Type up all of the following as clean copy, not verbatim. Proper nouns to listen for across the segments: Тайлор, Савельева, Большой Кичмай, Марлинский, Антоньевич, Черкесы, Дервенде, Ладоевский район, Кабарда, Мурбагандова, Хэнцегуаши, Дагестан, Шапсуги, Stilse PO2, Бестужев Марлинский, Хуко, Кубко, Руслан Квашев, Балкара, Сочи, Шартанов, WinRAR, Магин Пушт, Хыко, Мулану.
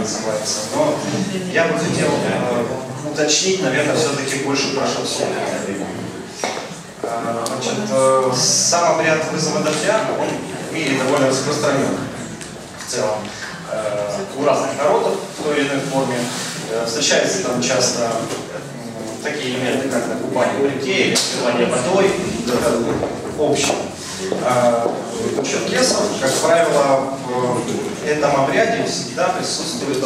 не согласен. Но я бы хотел уточнить, наверное, все-таки больше про шапсон. Сам обряд вызова дождя, он в мире довольно распространен в целом. У разных народов в той или иной форме. Встречаются там часто такие элементы, как купание в реке или спивание водой, в общем. У черкесов, как правило, в этом обряде всегда присутствует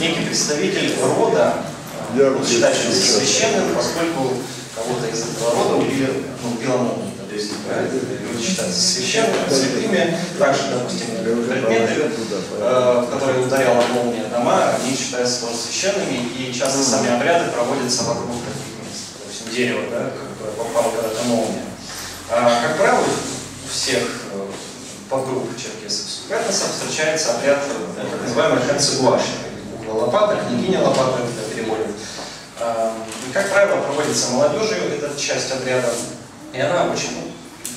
некий представитель рода, считающийся священным, поскольку кого-то из этого рода убили, беломолнии, то есть считается священными, святыми. Также, допустим, предметы, в которые ударяла молния дома, они считаются тоже священными, и часто сами обряды проводятся вокруг таких мест, допустим, дерево, да, попала когда-то молния. Как правило, у всех подруг черкесов встречается обряд, так называемый хэнцегуаши, кукла лопата, княгиня лопата, это переводит. Как правило, проводится молодежью эта часть обряда, и она очень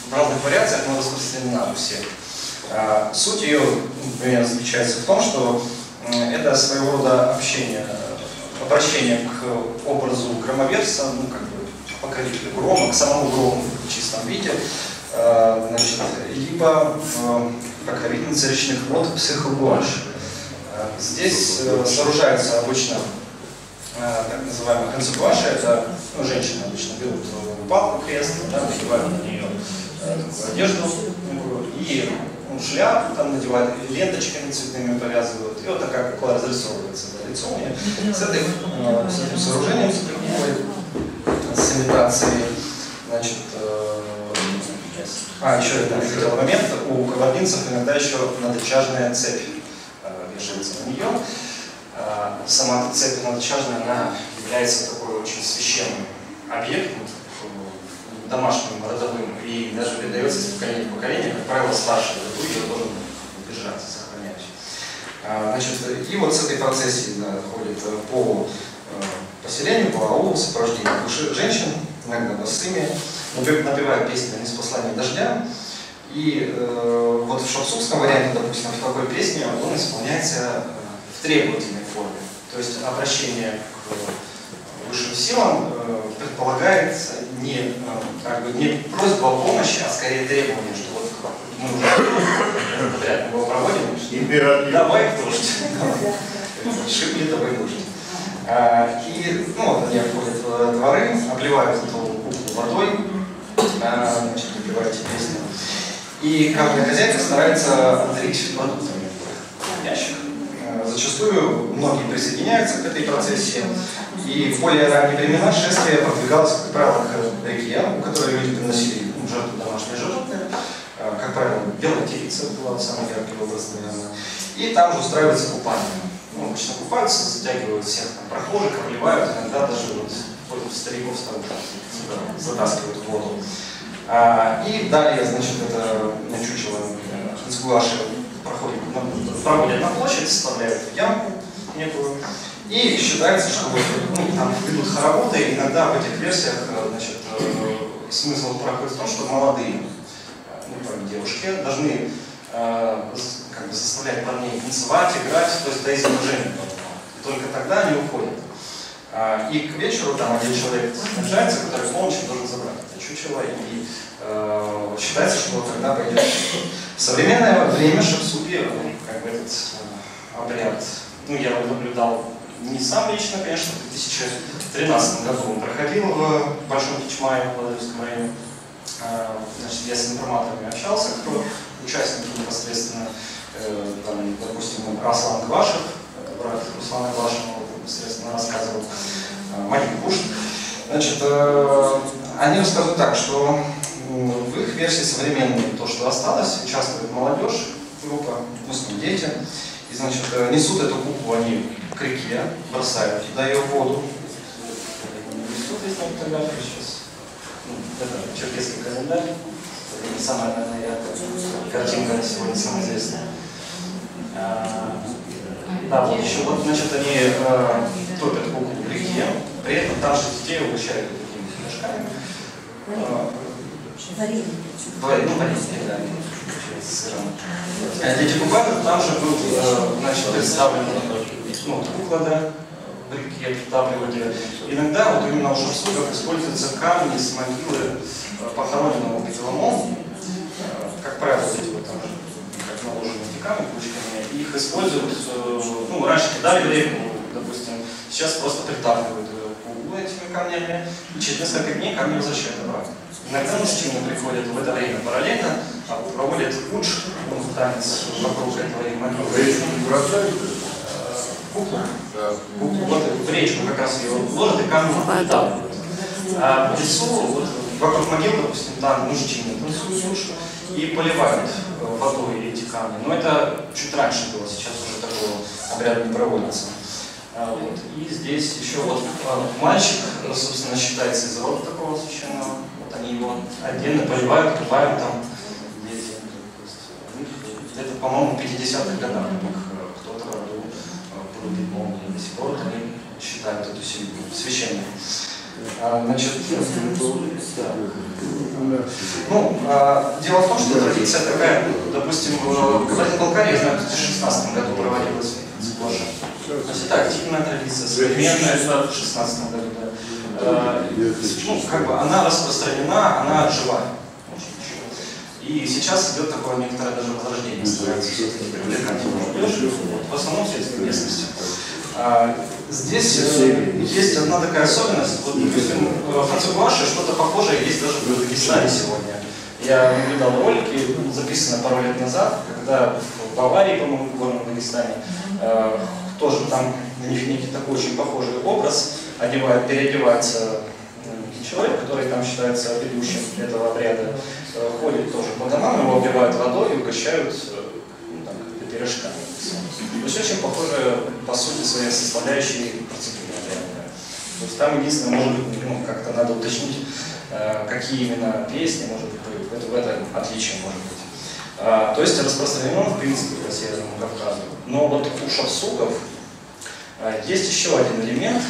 в разных вариациях она распространена у всех. Суть ее, например, заключается в том, что это своего рода общение, обращение к образу громовержца, ну, как бы покорителю грома, к самому грому в чистом виде, либо покровительница речных вод психогуаши. Здесь сооружается обычно так называемая хэнцегуаши, это женщины обычно берут палку, крест, да, надевают на нее одежду и шляпу, там надевают, ленточками цветными повязывают, и вот такая кукла разрисовывается, да, лицо у нее. С этим сооружением, с имитацией, значит, еще один момент, у кабардинцев иногда еще надочажная цепь вешается на нее. Сама эта цепь надочажная, она является такой очень священным объектом, домашним, родовым, и даже передается из поколения в поколение, как правило, старший родовой ее должен держать, сохранять. Значит, и вот с этой процессией, да, ходит по поселению, по аулу, в сопровождении женщин, иногда босыми, напевают песни «Из послания дождя». И вот в шапсукском варианте, допустим, в такой песне он исполняется в требовательной форме. То есть обращение к высшим силам предполагает не, как бы, не просьба о помощи, а скорее требование, что вот мы уже подряд его проводим, давай в дождь, шибли, давай в дождь. И, ну, они обходят дворы, обливают эту куклу водой, значит, обливают эти песни. И каждая хозяйка старается отдарить продуктами в ящик. Зачастую многие присоединяются к этой процессии. И в более ранние времена шествие продвигалось, как правило, к реке, у которой люди приносили жертву, домашние жертвы. Как правило, белая телица была самый яркий образ, наверное. И там же устраивается купание. Ну, обычно купаются, затягивают всех там прохожих, обливают, иногда даже вот стариков затаскивают в воду. И далее, значит, это чучело хэнцегуаши проводят на площадь, вставляют в ямку некую, и считается, что вот, ну, там идут хороводы, иногда в этих версиях, значит, смысл проходит в том, что молодые, ну, там, девушки должны как бы заставлять парней танцевать, играть, то есть до изнеможения. Только тогда они уходят. И к вечеру там один человек снижается, который в полночь должен забрать это чучело, и считается, что тогда пойдет. В современное время шапсуки, как бы этот обряд, ну, я его наблюдал не сам лично, конечно, в 2013 году он проходил в Большом Кичмае, в Ладоевском районе. Значит, я с информаторами общался, кто участники непосредственно, там, допустим, Руслан Квашев, брат Руслана Квашева, непосредственно рассказывал, Магин Пушт. Значит, они рассказывают так, что в их версии современной, то, что осталось, участвует молодежь, группа, допустим, дети, и, значит, несут эту куклу они к реке, бросают туда ее в воду. Это черкесский календарь, это не самая, наверное, яркая картинка на сегодня, самая известная. Да, вот еще, вот, значит, они топят куклу в реке, при этом там же детей угощают такими флажками. Варенье, да. Дети кубанов, там же был представлен кукла, брикет, вдавливание. Иногда вот именно уже в судах используются камни с могилы похороненного Петломона, как правило, там же как наложены эти камни кучками, и их используют, раньше кидали в реку, допустим, сейчас просто притапливают по углу этими камнями, и через несколько дней камни возвращают обратно. Иногда мужчины приходят в это время параллельно, проводят куч, танец вокруг этого и могилы. Куклу. Куклу. Вот в речку как раз ее ложат и камни выталкивают. А в лесу, вот, вокруг могил, допустим, там мужчины слушают и поливают водой эти камни. Но это чуть раньше было, сейчас уже такого обряда не проводится. Вот. И здесь еще вот мальчик, собственно, считается из рода такого священного. Вот они его отдельно поливают, купают там дети. Это, по-моему, в 50-х годах. До сих пор они считают эту семью священной. Дело в том, что традиция такая, допустим, в Балкаре, я знаю, в 2016 году проводилась сплошь. То есть это активная традиция, современная, в 2016 году. Она распространена, она жива. И сейчас идет такое некоторое даже возрождение, стараются все-таки привлекать молодежь, в основном в сельской местности. Здесь есть одна такая особенность, вот, допустим, Руслан Квашев, что-то похожее есть даже в Дагестане сегодня. Я наблюдал ролики, записанные пару лет назад, когда в Баварии, по-моему, в горном Дагестане, тоже там у них некий такой очень похожий образ, переодевается человек, который там считается ведущим этого обряда, ходит тоже по домам, его обливают водой и угощают пирожками. То есть очень похоже по сути своей составляющей процедуры обряда. То есть там единственное, может быть, как-то надо уточнить, какие именно песни, может быть, в этом отличие может быть. То есть распространено, в принципе, по Северному Кавказу. Но вот у шапсуков есть еще один элемент,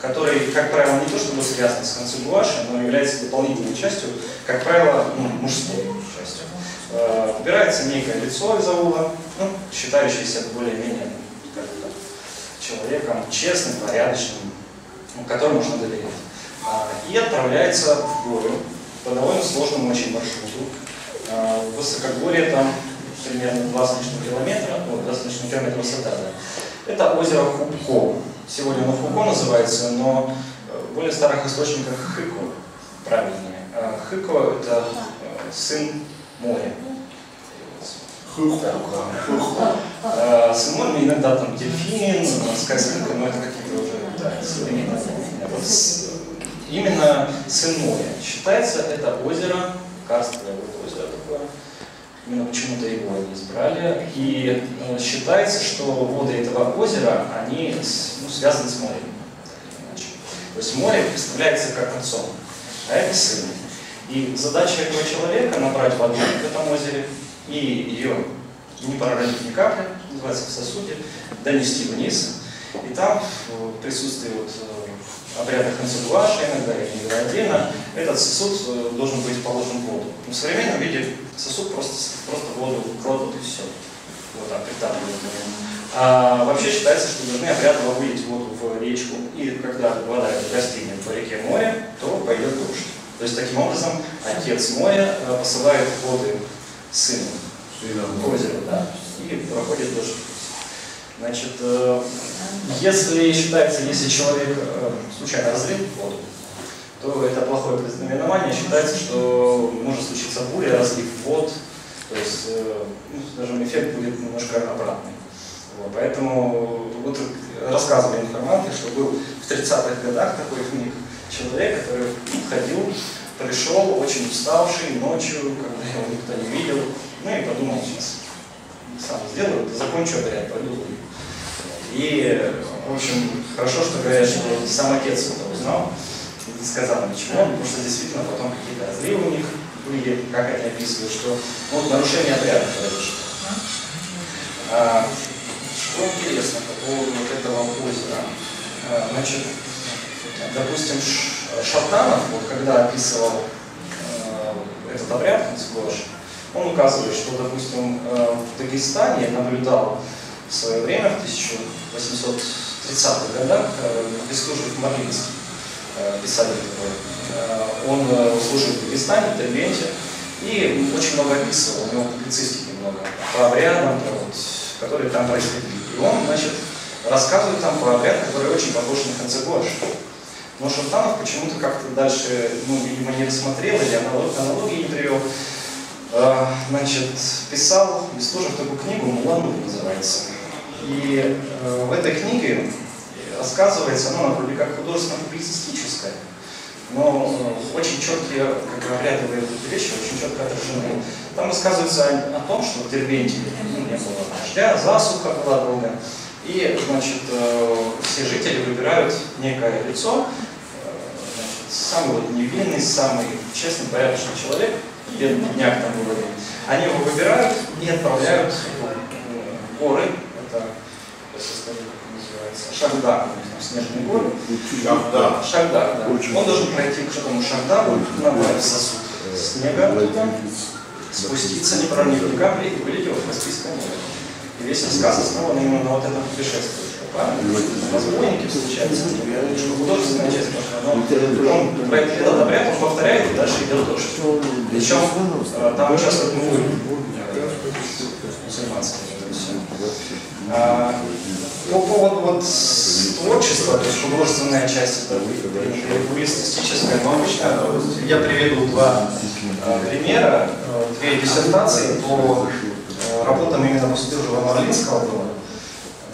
который, как правило, не то чтобы связан с концом гуаши, но является дополнительной частью, как правило, мужской частью. Выбирается некое лицо из аула, считающееся более-менее человеком честным, порядочным, которому можно доверять. И отправляется в горы по довольно сложному очень маршруту. В высокогорье там примерно 2,5 километра, 2,5 километра высота. Это озеро Кубко. Сегодня оно Хуко называется, но в более старых источниках Хыко правильнее. Хыко — это сын моря. Сын моря, иногда там дельфин, морская скрытка, но это какие-то уже современные. Именно сын моря. Считается это озеро, карстовое озеро такое. Именно почему-то его они избрали. И считается, что воды этого озера, они связаны с морем. То есть море представляется как отцом, а это сын. И задача этого человека — набрать воду в этом озере и ее не прородить ни капли, называется в сосуде, донести вниз. И там в присутствии обряда хансугуаши, иногда или отдельно, этот сосуд должен быть положен в воду. В современном виде сосуд просто воду кладут и все. Вот так, притапливают. Вообще считается, что должны обрядово вылить воду в речку, и когда вода достигнет по реке моря, то пойдет дождь. То есть таким образом отец моря посылает воды сыну в озеро, и проходит дождь. Значит, если считается, если человек случайно разлил воду, то это плохое предзнаменование. Считается, что может случиться буря, разлив вод, то есть даже эффект будет немножко обратный. Вот, поэтому вот рассказывали информаторы, что был в 30-х годах такой у них человек, который ходил, пришел очень уставший ночью, когда его никто не видел, и подумал, сейчас сам сделаю, закончу обряд, пойду. И, в общем, хорошо, что говорят, что сам отец это узнал, не сказал ничего, потому что действительно потом какие-то разрывы у них были, как они описывают, что нарушение обряда произошло. Что интересно по поводу этого озера? Значит, допустим, Шартанов, когда описывал этот обряд, Он указывает, что, допустим, в Дагестане наблюдал в свое время, в 1830-х годах, Бестужев Марлинский, писатель такой. Он служил в Дагестане, в Дервенде, и очень много описывал, у него публицистики много, про обряды, вот, которые там происходили. И он, значит, рассказывает там про обряд, который очень похож на Ханцегорш. Но Шартанов почему-то как-то дальше, ну, видимо, не рассмотрел, или аналогии не привел. Значит, писал Бестужев такую книгу, «Мулану» называется. И в этой книге рассказывается, ну, она вроде как художественно-публицистическая, но очень четкие, как оглядывая эти вещи, очень четко отражены. Там рассказывается о том, что в Дервенде не было дождя, засуха была долго, и, значит, все жители выбирают некое лицо, значит, самый вот невинный, самый честный, порядочный человек, бедный дняк там вроде. Они его выбирают и отправляют в горы, это, если скажу, как называется, шагдар, снежные горы. Шагдар. Шагдар, да. Он должен пройти к этому шагдару, набрать сосуд снега туда, спуститься, не проникнуть капли и вылететь в Каспийское море. И весь рассказ основан именно на вот этом путешествии. Разбойники встречаются, что художественная часть, он проект этот обряд, он повторяет и дальше идет дождь. Причем там участвует мулы, мусульманские. По поводу вот творчества, то есть художественная часть, это публицистическая, но обычно я приведу два примера, две диссертации по работам именно Бестужева Марлинского было.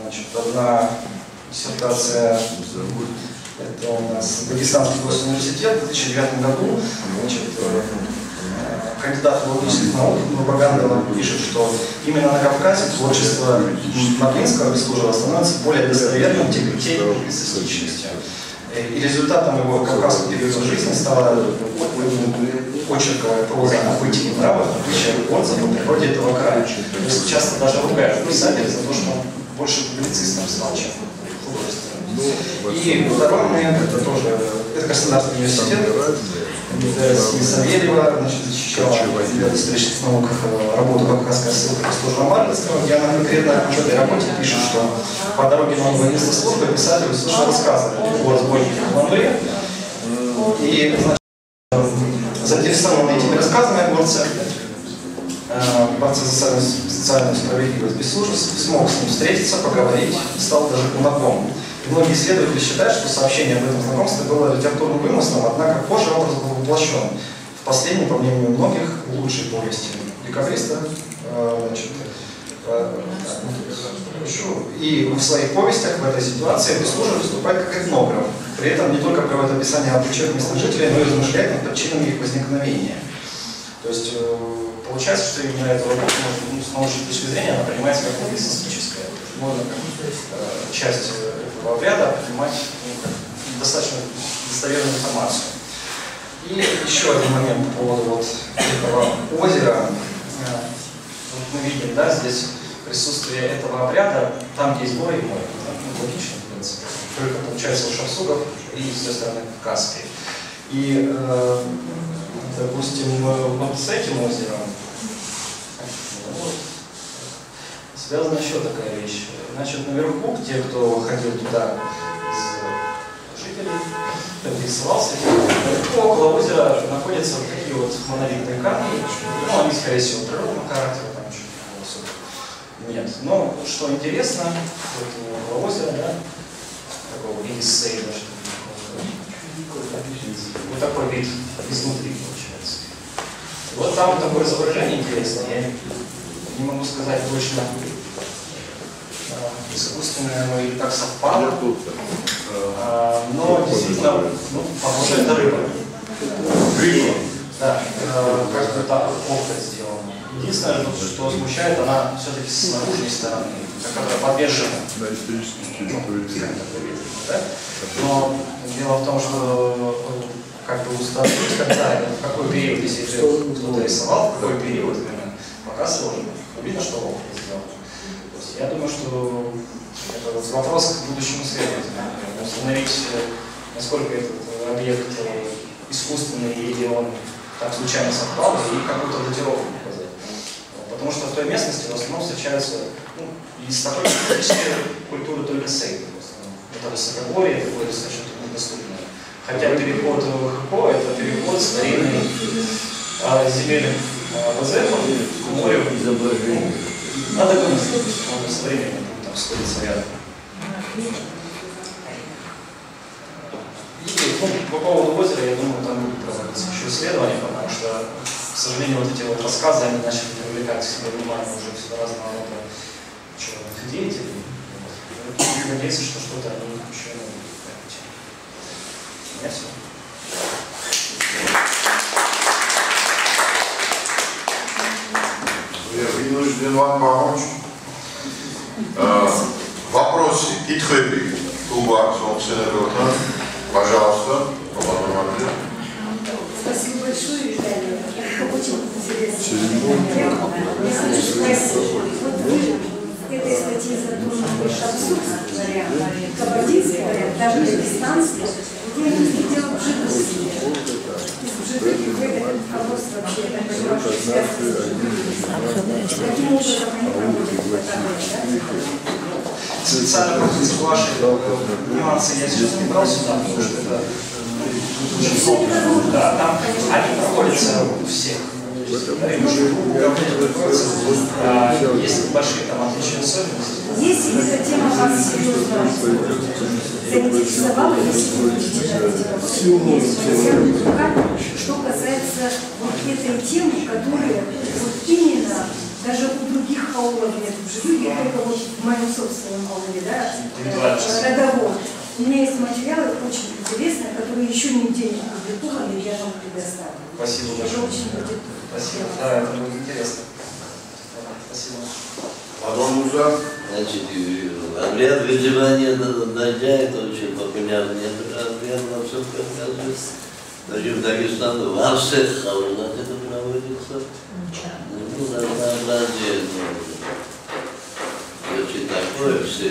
Значит, одна диссертация, это у нас Дагестанский госуниверситет в 2009 году, значит, кандидат филологических наук Мурбагандова пишет, что именно на Кавказе творчество Марлинского Бестужева становится более достоверным текстом публицистичности. И результатом его кавказского периода жизни стала почерковая проза о бытии нравов, отличие отзывов о природе этого края. То есть часто даже ругают писателя за то, что он больше публицистом стал, чем художественным. И второй момент, это тоже Краснодарский университет. Савельева, значит, защищала в исторических науках работу «Кавказская ссылка» Бестужева Марлинского, где она конкретно в этой работе пишет, что по дороге на новое место службы писатель услышал рассказы о разбойниках в Андуре. И, значит, заинтересованы этими рассказами о борце за социальную справедливость Бестужев смог с ним встретиться, поговорить, стал даже кунаком. Многие исследователи считают, что сообщение об этом знакомстве было литературным вымыслом, однако позже образ был воплощен в последней, по мнению многих, лучшей повести декабриста. И в своих повестях в этой ситуации Бестужев выступает как этнограф, при этом не только приводит описание обычаев местных жителей, но и размышляет над причинами их возникновения. То есть получается, что именно эта работа, с научной точки зрения, она принимается как публицистическая. Можно как часть этого обряда принимать достаточно достоверную информацию. И еще один момент по поводу вот этого озера. Вот мы видим, да, здесь присутствие этого обряда, там есть море и море, да? Логично, в принципе. Только получается у шапсугов и, с той стороны, Каспий. И, допустим, вот с этим озером связана еще такая вещь. Значит, наверху, те, кто ходил туда из жителей, рисовался, около озера находятся вот такие вот монолитные камни. Ну, они, скорее всего, природного характера, там ничего особо нет. Но что интересно, вот около озера, да, такого мини-сейда, вот такой вид изнутри получается. Вот там вот такое изображение интересное. Я не могу сказать точно, искусственное, оно и так совпало, но действительно, ну, похоже, это рыба. Рыба? Да, как-то так охотка сделана. Единственное, что смущает, она все-таки с наружной стороны, которая подвержена. Да, исторически. Но дело в том, что как бы установить, в какой период, если кто-то рисовал, в какой период, пока сложно. Видно, что охотка сделана. Я думаю, что это вопрос к будущему следователю. Установить, насколько этот объект искусственный или он так случайно совпал, и какую-то датировку показать. потому что в той местности в основном встречаются, ну, из такой политической культуры только сейны. Это высокогорье, это будет достаточно труднодоступно. Хотя переход в Хуко — это переход с древних земель Азефов к морю. Надо как-то со временем там сходится рядом. И по поводу озера, я думаю, там будут проводиться еще исследования, потому что, к сожалению, вот эти вот рассказы, они начали привлекать к себе внимание уже всего разного рода человек деятелей. И надеяться, что что-то они еще не все. Я вынужден вам помочь. Вопросы. Итхэпи. Куба, собственно, Ротан. Пожалуйста. Спасибо большое, Виталий. Очень интересно. Этой статьи задуман больше абсурдный вариант, кабардинский вариант, даже дагестанский. Я не видела в Житомире. В Житомире этот вопрос вообще, я понимаю, что связан с Житомиром. Каким образом они проводят это? Специально против вашей нюансы я сейчас не брал сюда, потому что это очень сложно. Да, там они находятся у всех. Есть большие там отличные особенности. Если эта тема вас серьезно заинтересовала, если вы будете делать, что касается вот этой темы, которая вот именно даже у других хаулов нет в живых, я только вот в моем собственном хауле, да, родовом. У меня есть материалы очень интересные, которые еще нигде не опубликованы, я вам предоставлю. Спасибо большое. Спасибо. Да, это будет интересно. Спасибо. Потом уже. Значит, обряд выживания дождя — это очень популярный обряд во всем Кавказе. Значит, в Дагестане во всех хаулах это проводится. Ну, разнообразие, ну, очень такое, все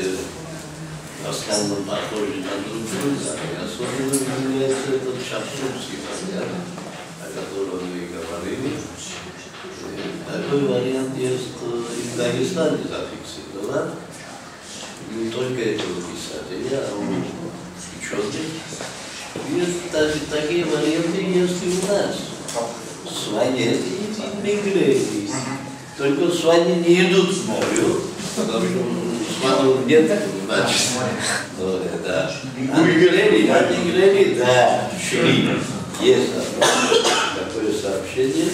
постоянно похожи на друг друга. И особенно является этот шапсурский обряд, о котором вы говорили. Такой вариант есть и в Дагестане зафиксирован. Не только этого писателя, а он ученый. Есть такие варианты есть и у нас. Сванеты и мигры есть. Только свани не идут в морю, потому что сванов нет, значит. Да. А мигрели, да, шли. Есть такое сообщение.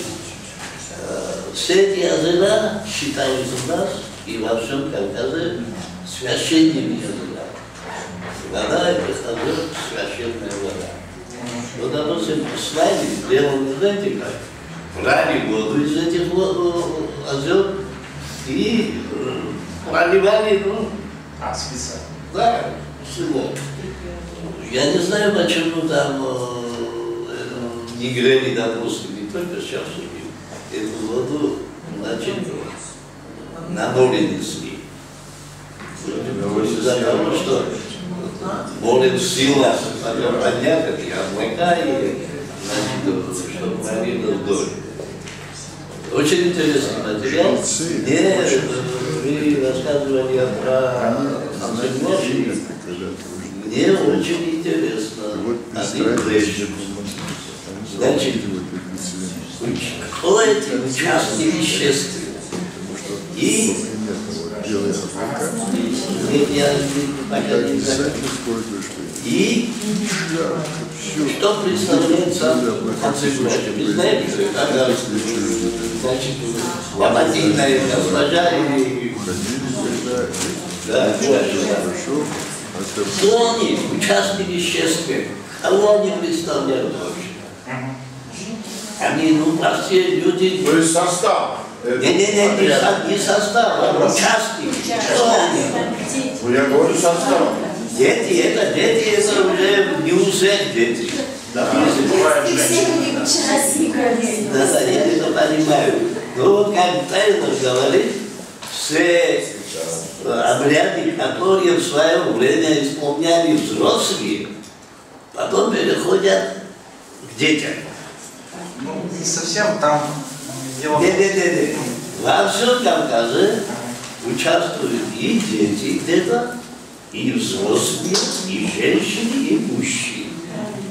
Все эти озера считаются у нас и во всем Кавказе священными озерами. Вода — это священная вода. Вот, допустим, с вами сделаны, знаете как, брали воду из этих озер и проливали, ну, специально. Да, всего. Я не знаю, почему там не грели, допустим, не только сейчас. Эту воду, значит, на море несли. Из-за того, что море в силах потом поднять, и облака, и, значит, чтобы пролило вдоль. Очень интересный материал. Мне вы рассказывали про Антоньевича. Мне очень интересно. Один прежде. Значит, холодные частные вещества. И что представляет сам Ацимбач? Вы знаете, когда ободильная госпожа и... Да, что они, частные вещества, кого они представляют вообще? Они, ну, простые люди... То есть состав? Не состав, а участки. Что они? Ну, я говорю состав. Дети, это уже не усе дети. Да, я это понимаю. Но вот как Тайлор говорит, все обряды, которые в свое время исполняли взрослые, потом переходят к детям. Ну, не совсем там... Дело... Нет. Во всем Кавказе участвуют и дети где-то, и взрослые, и женщины, и мужчины.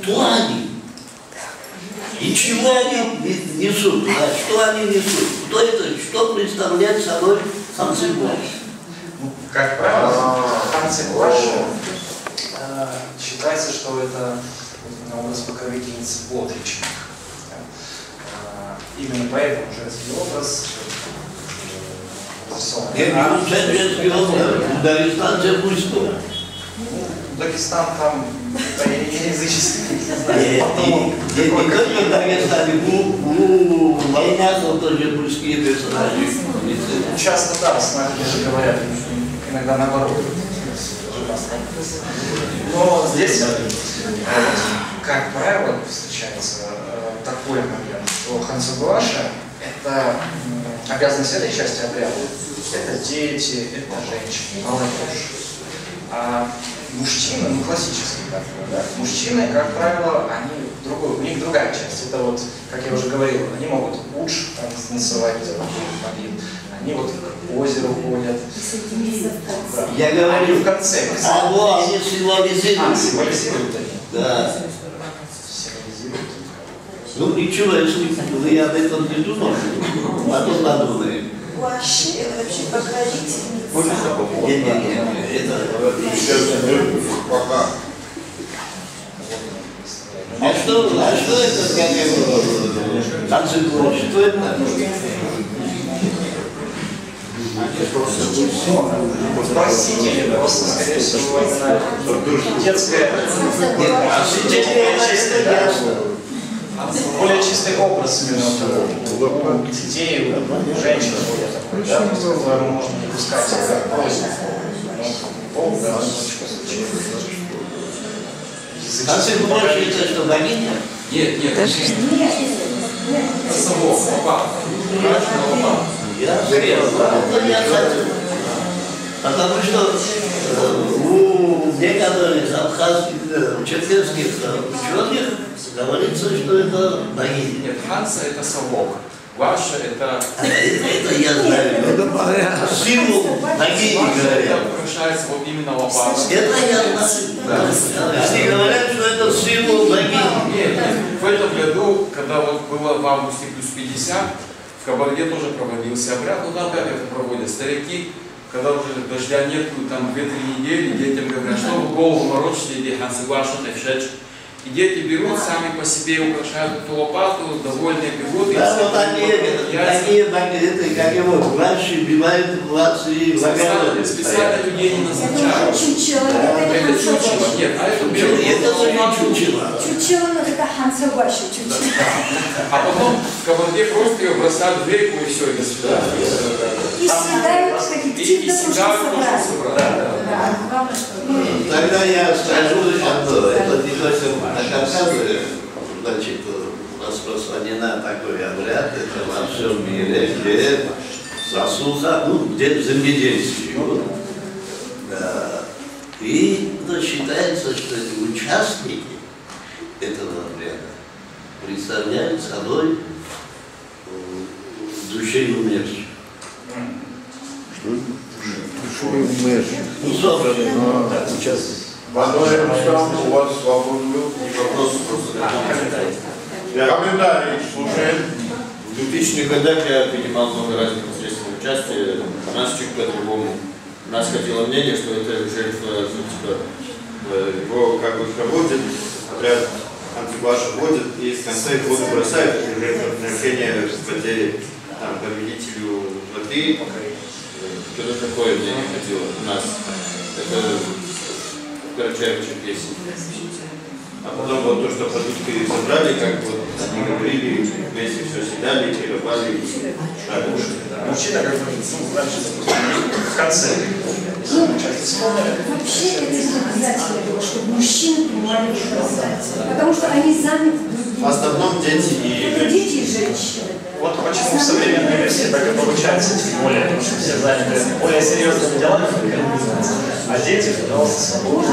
Кто они? И чего они несут? Да? Что они несут? Кто это? Что представляет собой ханцегуаш? Как правило, ханцегуаш считается, что это образ покровительницы плотричных. Именно поэтому женский образ. Я беру женский образ. Дагестан же пустой. Дагестан там языческий. Я никогда в Дагестане был. Волнятся тоже пустые персонажи. Часто да, с нами даже говорят. Иногда наоборот. Но здесь, как правило, встречается такой момент, что ханцегуаша – это обязанность этой части обряда. Это дети, это женщины, молодежь. А мужчины, ну классические, как бы, да? Мужчины, как правило, они у них другая часть. Это вот, как я уже говорил, они могут уж там танцевать, молитвы. Они вот к озеру ходят. Да. Я говорю, в конце. Алло, они символизируют. Символизируют они. Да. Символизируют. Ну ничего, если я об этом не думал, потом надумаю. Вообще, вообще покровительница. Нет, это... Пока. А что это, как я говорю? Ханцегуаш, что это? Спасители просто, скорее всего, детская. Более чистый образ именно у детей, у женщин, которую можно не пускать, как просьбу. Бог, да, что случилось. А ты думаешь, это что, богиня? Нет. Нет. Само, папа. Потому что у некоторых абхазских, черкесских ученых говорится, что это богиня. Нет, ханса это совок. Ваша это... Это я знаю. Символ богини, говорят. Это украшается вот именно лопата. Это я знаю. Все говорят, что это символ богини. Нет, в этом году, когда вот было в августе +50, в Кабарде тоже проводился обряд, ну да, как это проводят старики, когда уже дождя нет, там 2-3 недели, детям говорят, что вы голову морочите, иди ханцегуашу тайшечку. И дети берут, сами по себе украшают эту лопату, довольные бегут. И да, вот они, как его, раньше бивают в лации, в огороде. Специально людей не назначают. Это чучело. Нет, а это берут. Это не чучело. Чучело, но это ханцегуаш, чучело. А потом в Кабарде просто ее бросают в реку и все, и сюда. И съедают, кстати, птиц на сушку собрали. Тогда я скажу, что это не совсем на Кавказе, значит, распространена такой обряд, это во всем мире, где засуха, ну, где земледельствие. Да. И ну, считается, что участники этого обряда представляют собой души умерших. Сейчас в одной у вас свободный вопрос. Комментарий слушаем. В 2000-х годах я принимал много разных интересных участий. Нас чуть по-другому. Нас хотело мнение, что это жертва, его как бы проводит, обряд ханцегуаша вводит и в конце года бросает отношение потери победителю воды. Что-то такое мне не хотело у нас. Это корочайшая песня. А потом вот то, что продукты забрали, как вот они говорили, вместе все съедали, перебали, шарушили. Мужчина как бы в конце. Вообще это не обязательно, чтобы мужчины понимали в потому что они заняты другими. В основном дети и... Дети и женщины. Вот почему в современной версии так и получается, тем более, потому что все заняты более серьезными делами, а дети, пожалуйста, свободны.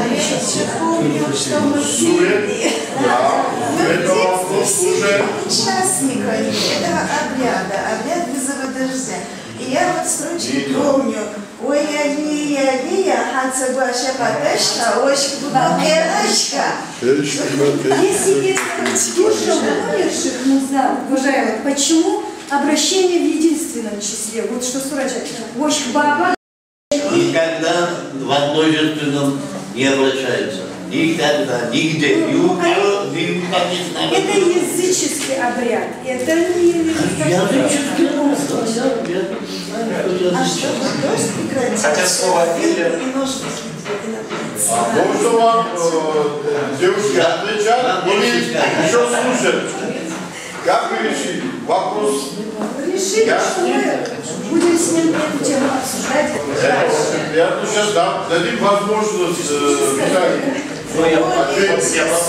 Участниками этого обряда, обряд вызова дождя. И я вот случай помню. Ой, я ханца баша паташка, ось балкарашка. Если я умерших назад, уважаемые, почему обращение в единственном числе? Вот что сурачат. Ось баба. Никогда во множественном не обращаются. Никогда, нигде. Это языческий обряд. Это не языческий обряд. Хотя слово «или». Ну что вам, девушки, отвечать или еще слушать? Как вы решили вопрос? Решили, что мы будем с ним эту тему обсуждать. Я сейчас дадим возможность я просто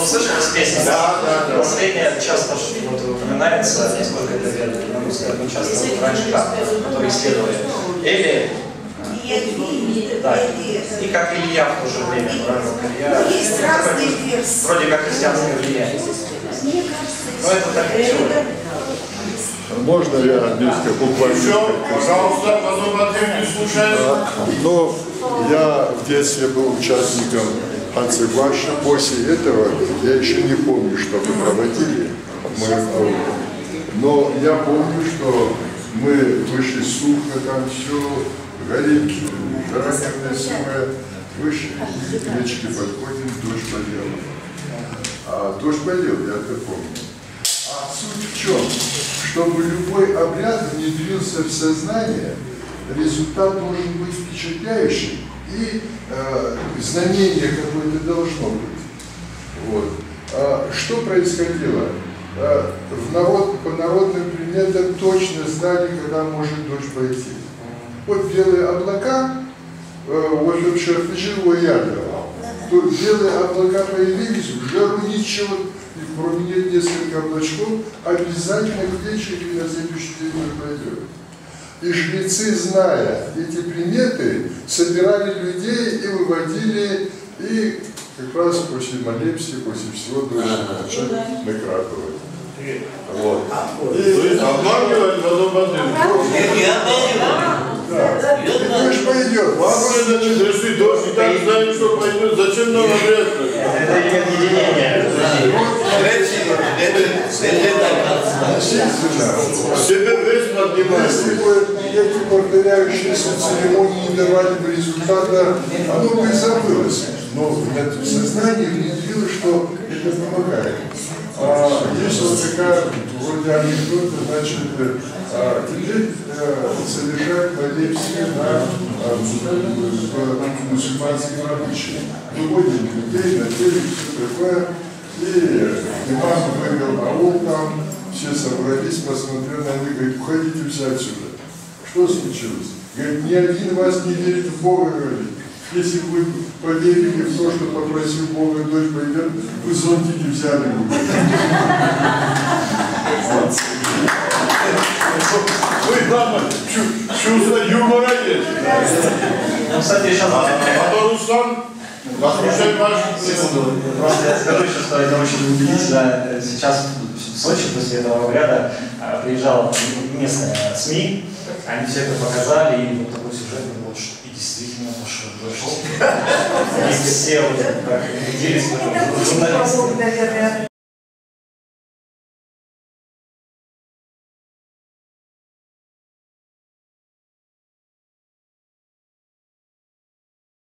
услышал из песни. Да. Последняя часто упоминается, насколько это верно, на русском, но часто раньше как, который исследовали. Или... Да. И как Илья в то же время. Есть разные версии. Вроде как христианское влияние. Но это так и можно я несколько буквально? Еще, пожалуйста, потом ответ не случайно. Но я в детстве был участником Ханцеваша. После этого я еще не помню, что мы проводили. Но я помню, что мы вышли сухо, там все, горелки, жареное самое. Вышли, и к речке подходим, дождь болел. А дождь болел, я это помню. А суть в чем? Чтобы любой обряд внедрился в сознание, результат должен быть впечатляющим. И знамение какое-то должно быть. Вот. Что происходило? По народным приметам точно знали, когда может дождь пойти. Вот белые облака, возле Шерфичевого ядра, то белые облака появились, уже руничево, и променяли несколько облачков, обязательно к вечеру и на следующий день пойдет. И жрецы, зная эти приметы, собирали людей и выводили, и как раз после молебствия, после всего дождь накрадывали. Вот. И обманывали, потом обманывали. И дождь пойдет. Вопрос, значит, решить дождь, и так знаем, что пойдет. Зачем нам обрезать? Это единение. Себе весь поднимает. Если бы эти повторяющиеся церемонии не давали бы результата, оно бы и забылось. Но в сознании внедрилось, что это помогает. Есть вот такая вроде анекдота, значит, теперь совершают молебствие на мусульманском обычае. Выводим людей на телек, все такое, и имам вывел аул там, все собрались, посмотрел на них, говорит, уходите все отсюда. Что случилось? Говорит, ни один вас не верит в Бога, говорит. Если вы поверили в то, что попросил Бога, дождь пойдет, вы зонтики не взяли. Вы, главное, чувство юмора есть. А то Руслан, послушай ваш... Секунду, просто я скажу еще, что это очень удивительно. Сейчас в Сочи после этого обряда приезжала местная СМИ, они все это показали, и вот такой сюжет был, что действительно пошел дождь. И все вот так глядели, что журналисты.